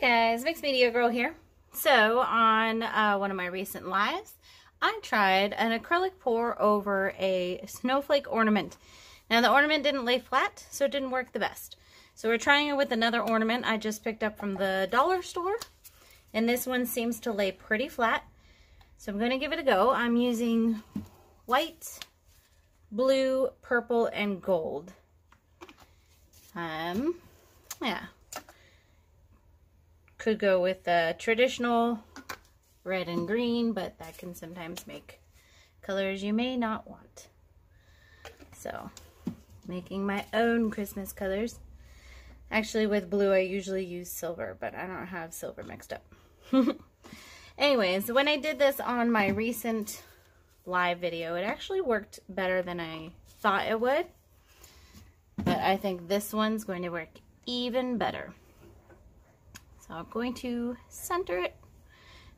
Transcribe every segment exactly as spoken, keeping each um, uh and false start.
Hey guys, Mixed Media Girl here. So on uh, one of my recent lives, I tried an acrylic pour over a snowflake ornament. Now the ornament didn't lay flat, so it didn't work the best. So we're trying it with another ornament I just picked up from the dollar store. And this one seems to lay pretty flat. So I'm going to give it a go. I'm using white, blue, purple, and gold. Um, yeah. Could go with the traditional red and green, but that can sometimes make colors you may not want. So, making my own Christmas colors. Actually, with blue, I usually use silver, but I don't have silver mixed up. Anyways, when I did this on my recent live video, it actually worked better than I thought it would. But I think this one's going to work even better. I'm going to center it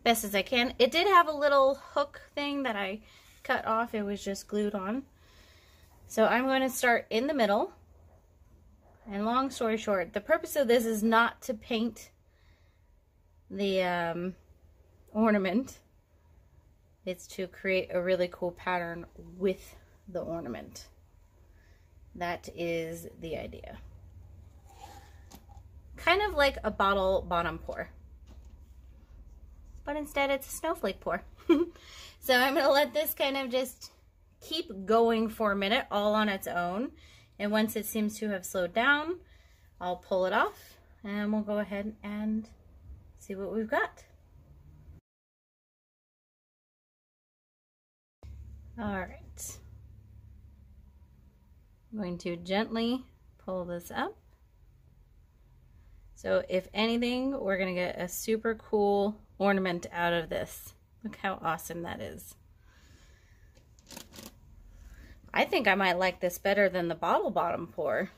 best as I can. It did have a little hook thing that I cut off. It was just glued on. So I'm going to start in the middle. And long story short, the purpose of this is not to paint the um, ornament. It's to create a really cool pattern with the ornament. That is the idea. Kind of like a bottle bottom pour, but instead it's a snowflake pour. So I'm going to let this kind of just keep going for a minute all on its own, and once it seems to have slowed down, I'll pull it off and we'll go ahead and see what we've got. Alright, I'm going to gently pull this up. So if anything, we're going to get a super cool ornament out of this. Look how awesome that is. I think I might like this better than the bottle bottom pour,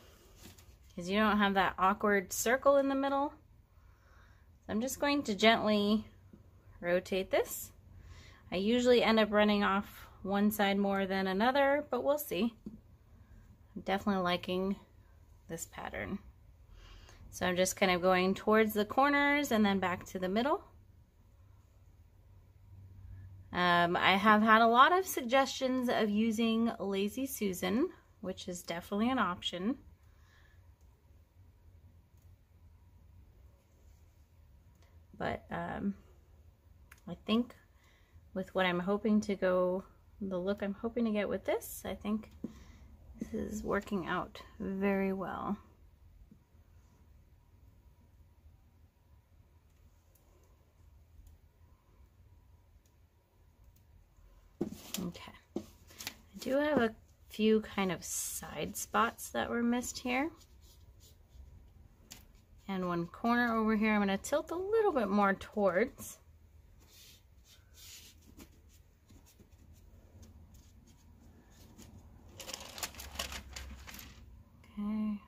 because you don't have that awkward circle in the middle. So I'm just going to gently rotate this. I usually end up running off one side more than another, but we'll see. I'm definitely liking this pattern. So I'm just kind of going towards the corners and then back to the middle. Um, I have had a lot of suggestions of using Lazy Susan, which is definitely an option. But um, I think with what I'm hoping to go, the look I'm hoping to get with this, I think this is working out very well. Okay, I do have a few kind of side spots that were missed here. And one corner over here I'm going to tilt a little bit more towards. Okay.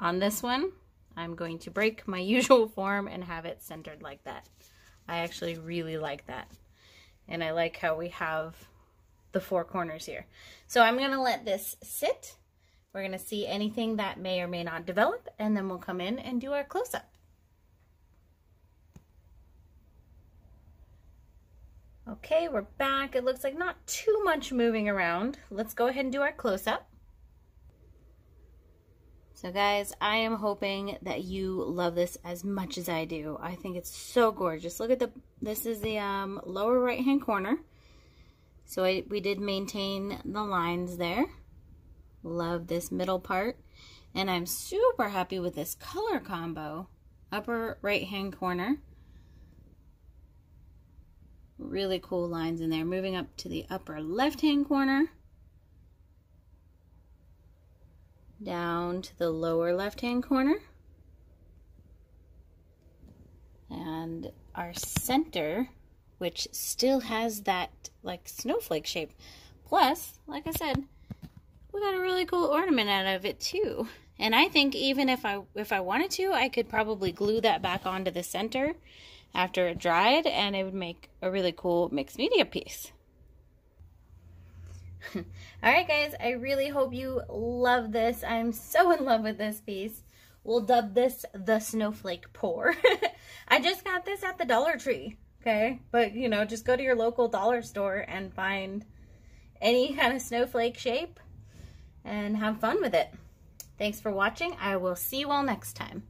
On this one, I'm going to break my usual form and have it centered like that. I actually really like that. And I like how we have the four corners here. So I'm going to let this sit. We're going to see anything that may or may not develop, and then we'll come in and do our close-up. Okay, we're back. It looks like not too much moving around. Let's go ahead and do our close-up. So guys, I am hoping that you love this as much as I do. I think it's so gorgeous. Look at the, this is the um, lower right-hand corner. So I, we did maintain the lines there. Love this middle part. And I'm super happy with this color combo. Upper right-hand corner. Really cool lines in there. Moving up to the upper left-hand corner. Down to the lower left-hand corner, and our center, which still has that like snowflake shape. Plus, like I said, we got a really cool ornament out of it too. And I think even if I if I wanted to, I could probably glue that back onto the center after it dried, and it would make a really cool mixed media piece. All right, guys, I really hope you love this. I'm so in love with this piece. We'll dub this the snowflake pour. I just got this at the Dollar Tree, okay? But, you know, just go to your local dollar store and find any kind of snowflake shape and have fun with it. Thanks for watching. I will see you all next time.